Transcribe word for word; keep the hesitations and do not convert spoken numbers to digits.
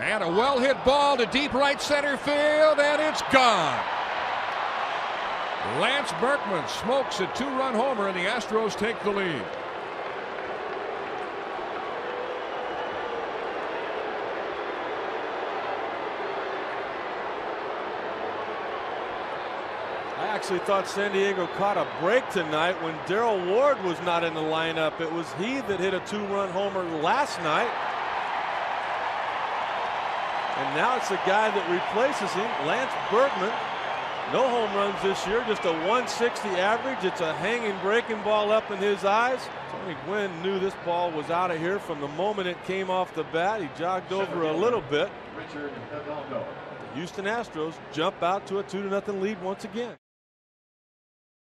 And a well-hit ball to deep right center field, and it's gone. Lance Berkman smokes a two-run homer, and the Astros take the lead. I actually thought San Diego caught a break tonight when Darryl Ward was not in the lineup. It was he that hit a two-run homer last night. And now it's the guy that replaces him, Lance Berkman. No home runs this year, just a one sixty average. It's a hanging breaking ball up in his eyes. Tony Gwynn knew this ball was out of here from the moment it came off the bat. He jogged over a little bit. The Houston Astros jump out to a two to nothing lead once again.